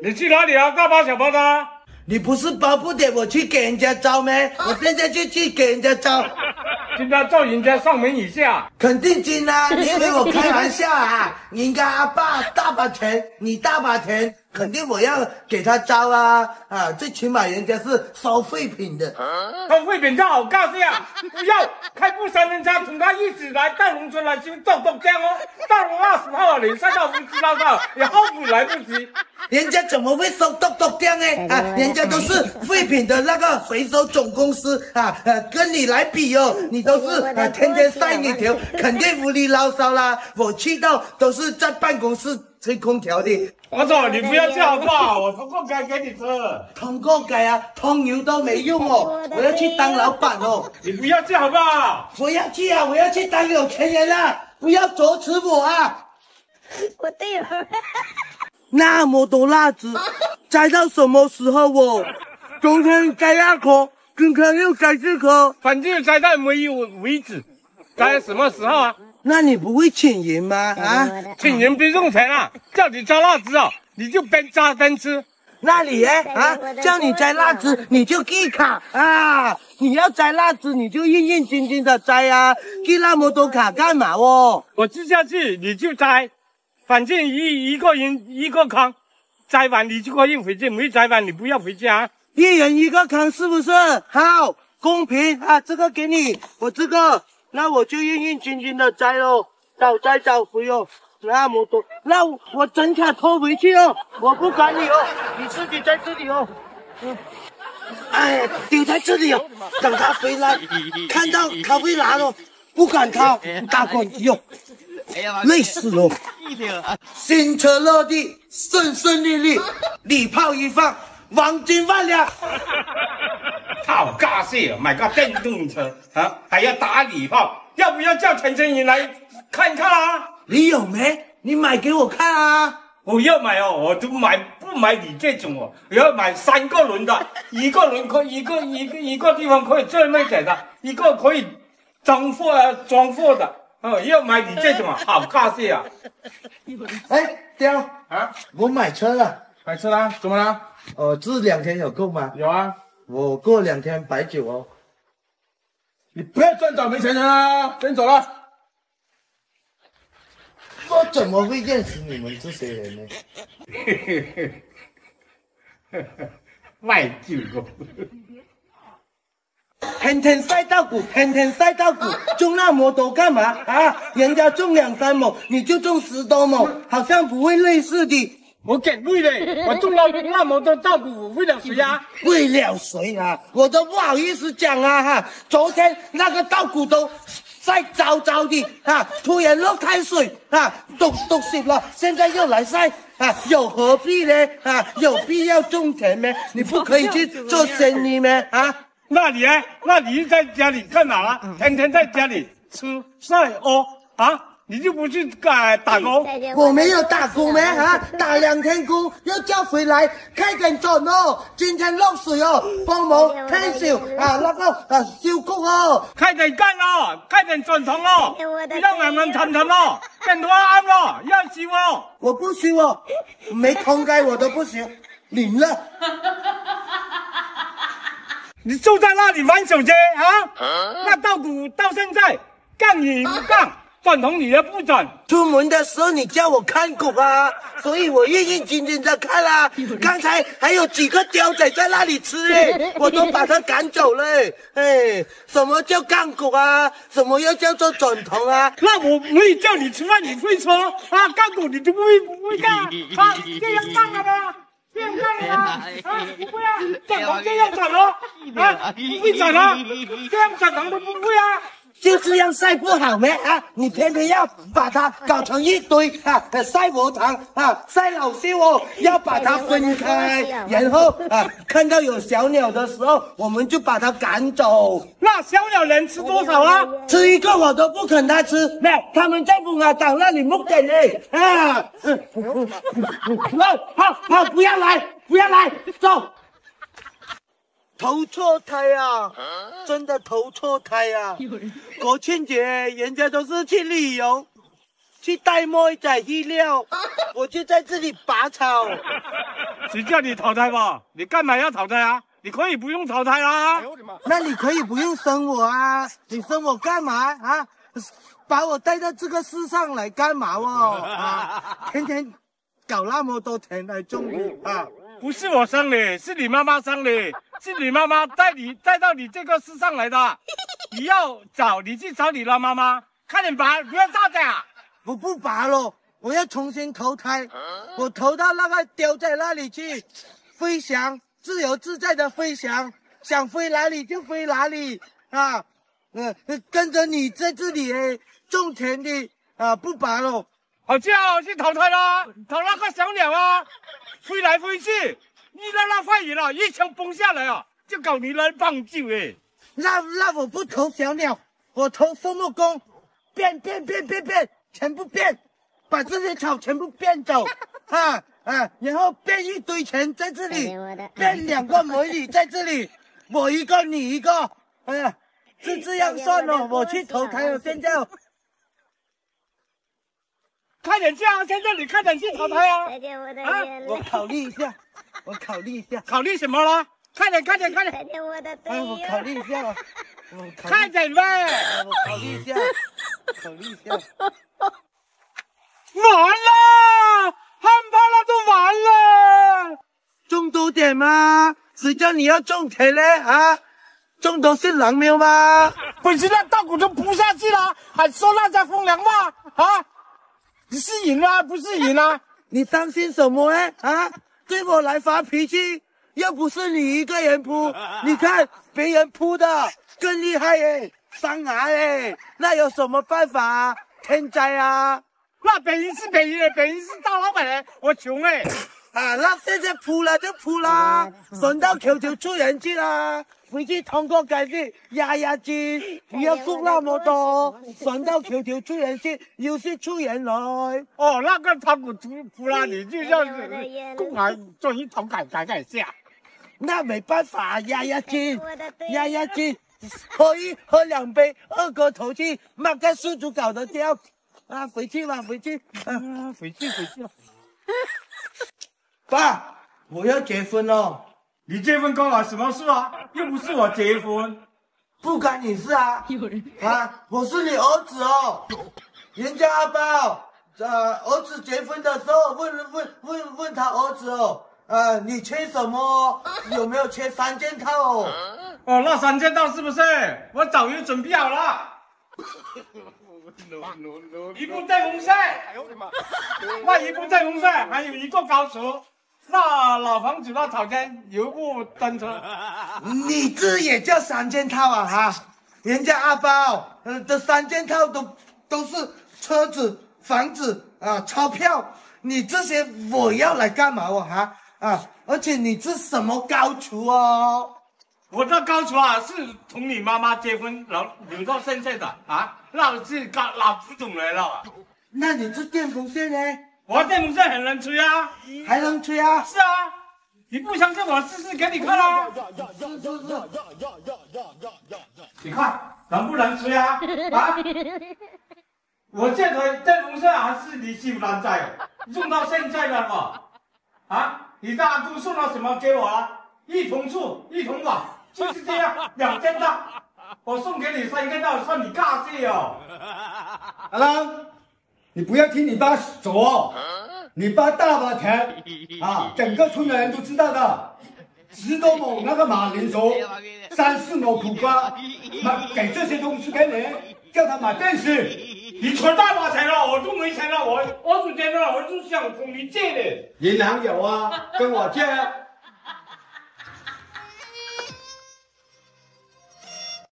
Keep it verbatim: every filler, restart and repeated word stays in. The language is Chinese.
你去哪里啊？大包小包的、啊。你不是巴不得我去给人家招吗？我现在就去给人家招，今天招人家上门以下，肯定进啦、啊！你以为我开玩笑啊？人家阿爸大把钱，你大把钱，肯定我要给他招啊！啊，最起码人家是收废品的，收废品就好搞笑，不要开部三轮车同他一起来到农村来去种豆浆哦。到了二十号你晒到不知道到，也后悔来不及。人家怎么会收豆豆浆呢？啊，人家都是废品的那个回收总公司啊，呃，跟你来比哦，你都是啊天天晒你条，肯定无理牢骚啦。我去到都是在办公室吹空调的。 我操！你不要这样吧，我通过街给你吃。通过街啊，通牛都没用哦，我要去当老板哦。你不要这样吧，我要去啊，我要去当有钱人啊，不要啄吃我啊。我对了，那么多辣子，摘到什么时候哦？昨天摘二颗，今天又摘四颗，反正摘到没有为止。摘到什么时候啊？ 那你不会请人吗？啊，请人不用钱啊！叫你摘辣子哦，你就边摘边吃。那你哎啊，叫你摘辣子，你就给卡啊！你要摘辣子，你就认认真真的摘啊！给那么多卡干嘛哦？我吃下去，你就摘，反正一一个人一个坑，摘完你就可以回去，没摘完你不要回去啊！一人一个坑是不是？好公平啊！这个给你，我这个。 那我就认认真真的摘喽，早摘早回哦，那么多，那我整卡拖回去哦，我不管你哦，你自己在这里哦，嗯，哎，丢在这里哦，等他回来，看到他会拿喽，不管他，大哥哟，累死喽，新车落地，顺顺利利，礼炮一放，黄金万两。好尬戏，买个电动车啊，还要打礼炮，要不要叫陈晨云来看看啊？你有没？你买给我看啊！我要买哦，我就买不买你这种哦，我要买三个轮的，一个轮可以一个一个一个地方可以这么载的，一个可以装货啊装货的，哦，要买你这种啊，好尬戏啊！哎，雕啊，我买车了，买车啦？怎么啦？哦，这两天有够吗？有啊。 我过两天摆酒哦，你不要赚倒没钱人啊！先走了。我怎么会认识你们这些人呢？嘿嘿嘿，呵呵，卖酒狗，天天晒稻谷，天天晒稻谷，种那么多干嘛啊？人家种两三亩，你就种十多亩，好像不会类似的。 我减累嘞，我种了那么多稻谷，我为了谁啊？为了谁啊？我都不好意思讲啊哈！昨天那个稻谷都晒糟糟的啊，突然落开水啊，都都湿了，现在又来晒啊，有何必呢？啊，有必要种田吗？你不可以去做生意吗？啊？那你呢？那你在家里干嘛了？天天在家里吃晒哦啊？ 你就不去打打工？我没有打工没啊，打两天工又叫回来开垦种哦。今天漏水哦，帮忙开修啊那个啊修工哦，开垦干哦，开垦种田哦，要慢慢铲铲哦，更多安咯，要修哦。我不修哦，没通街我都不修，领了。你就在那里玩手机啊？那稻谷到现在干也不干。 转头你也不转，出门的时候你叫我看狗啊，所以我认认真真的看啦、啊。刚才还有几个雕仔在那里吃嘞，我都把他赶走了。哎，什么叫干狗啊？什么又叫做转头啊？那我没叫你吃饭，你会说啊？干狗你就不会不会干啊？这样干了吗？这样干了吗？啊，不会啊，转头这样转咯，啊，不会转啊，这样转头都不会啊。 就这样晒不好咩啊！你偏偏要把它搞成一堆啊！晒禾塘啊，晒老秀哦，要把它分开，然后啊，看到有小鸟的时候，我们就把它赶走。那小鸟能吃多少啊？吃一个我都不肯它吃，咩？他们在母鸭场那里牧羊嘞啊！嗯嗯嗯，好好不要来，不要来，走。 投错胎啊！真的投错胎啊！国庆节人家都是去旅游，去带莫仔去料，我就在这里拔草。谁叫你淘汰吧？你干嘛要淘汰啊？你可以不用淘汰啦、啊。那你可以不用生我啊？你生我干嘛啊？把我带到这个世上来干嘛哦？啊，天天搞那么多田来种啊！不是我生你，是你妈妈生你，是你妈妈带你带到你这个世上来的。你要找你去找你老妈妈，快点拔，不要大家、啊。 我不拔了，我要重新投胎，我投到那个雕在那里去，飞翔，自由自在的飞翔，想飞哪里就飞哪里啊！嗯、呃，跟着你在这里种田的啊，不拔了，好叫去淘汰啦，淘那个小鸟啊，飞来飞去，你那那坏人啊，一枪崩下来啊，就搞你来棒酒哎！那那我不投小鸟，我投伐木工，变变变变变。 全部变，把这些草全部变走，啊啊，然后变一堆钱在这里，变两个美女在这里，我一个你一个，哎呀，就这样算了，我去投胎了，现在，快点叫，现在你快点去投胎啊！啊，我考虑一下，我考虑一下，考虑什么了？快点，快点，快点！哎，我考虑一下啊，快点呗，我考虑一下，考虑一下。 完了，汉巴拉都完了，种多点吗？谁叫你要种田嘞啊？种都是狼苗吗？不是那稻谷都铺下去了，还说那家风凉话啊？你是人啊，不是人啊？你担心什么嘞啊？对我来发脾气，又不是你一个人铺，你看别人铺的更厉害耶，伤牙嘞，那有什么办法啊？天灾啊！ 那本人是本人，本人是大老板嘞，我穷哎、欸！啊，那现在扑了就扑啦，省到球球出人去啦，回去通过改进压压惊，不要送那么多，省到球球出人去，又是出人来。哦，那个他不扑扑啦，你就要公开做一通改改改下，那没办法，压压惊，压压惊，喝一喝两杯，二锅头去，那个宿主搞得掉。 啊，回去吧，回去，啊，回去，回去。爸，我要结婚了。你结婚干了什么事啊？又不是我结婚，不干你事啊。啊，我是你儿子哦。人家阿豹，呃，儿子结婚的时候问问问问他儿子哦，呃，你缺什么？有没有缺三件套哦？哦，那三件套是不是？我早就准备好了。一部在红晒，那一部在红晒，还有一个高手，那老房子那草间有部单车。你这也叫三件套啊哈？人家阿包，嗯、呃，这三件套都都是车子、房子啊、钞票，你这些我要来干嘛哦哈？啊，而且你是什么高厨哦？ 我这高厨啊，是从你妈妈结婚留留到现在的啊，那是高老古董来了。那你这电风扇呢？我电风扇很能吹啊，还能吹啊？是啊，你不相信我试试给你看啦、啊。你看能不能吹啊？啊！我这台电风扇还是你媳妇在哦，用到现在了嘛。啊，你大姑送了什么给我啊？一同住，一同碗。 就是这样，两件套，我送给你三件套，算你尬戏哦。阿郎，你不要听你爸说哦，你爸大把钱啊，整个村的人都知道的，十多亩那个马铃薯，三四亩苦瓜，买给这些东西给你，叫他买电视。你存大把钱了，我都没钱了，我我存钱了，我就想跟你借的。银行有啊，跟我借。